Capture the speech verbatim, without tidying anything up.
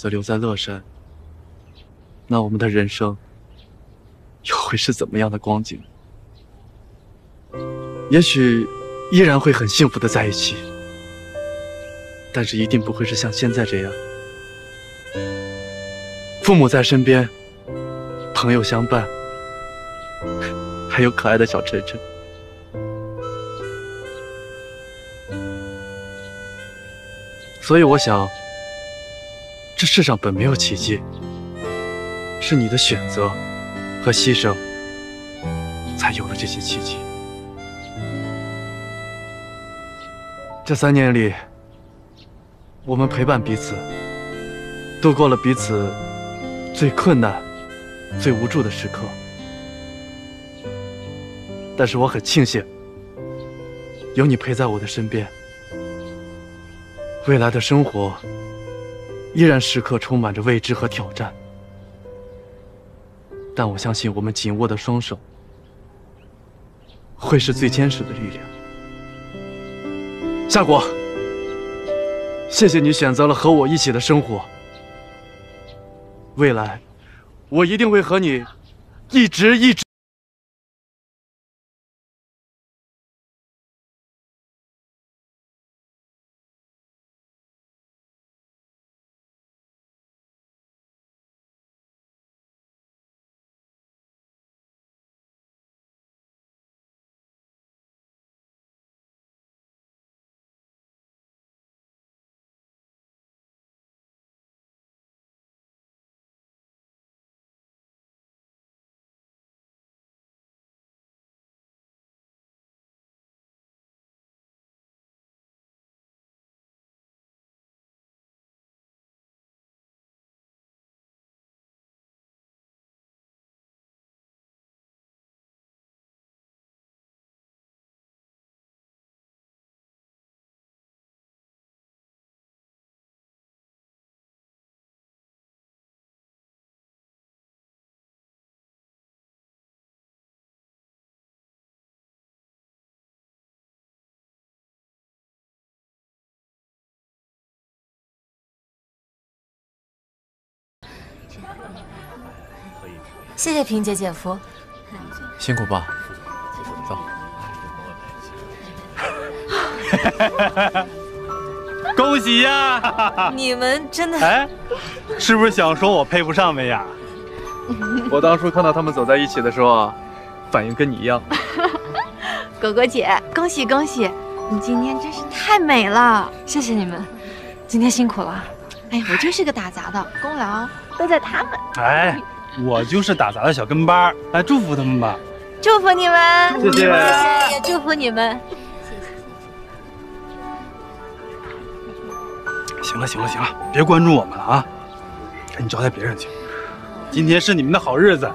则留在乐山，那我们的人生又会是怎么样的光景？也许依然会很幸福的在一起，但是一定不会是像现在这样。父母在身边，朋友相伴，还有可爱的小晨晨。 所以我想，这世上本没有奇迹，是你的选择和牺牲，才有了这些奇迹。这三年里，我们陪伴彼此，度过了彼此最困难、最无助的时刻。但是我很庆幸，有你陪在我的身边。 未来的生活依然时刻充满着未知和挑战，但我相信我们紧握的双手会是最坚实的力量。夏果，谢谢你选择了和我一起的生活。未来，我一定会和你一直一直。 谢谢萍姐姐夫，辛苦吧，走。恭喜呀！你们真的哎，是不是想说我配不上美雅？我当初看到他们走在一起的时候，反应跟你一样。果果姐，恭喜恭喜！你今天真是太美了，谢谢你们，今天辛苦了。哎呀，我真是个打杂的，功劳都在他们。哎。 我就是打杂的小跟班，来祝福他们吧！祝福你们，谢谢，也祝福你们。行了行了行了，别关注我们了啊，赶紧招待别人去。今天是你们的好日子，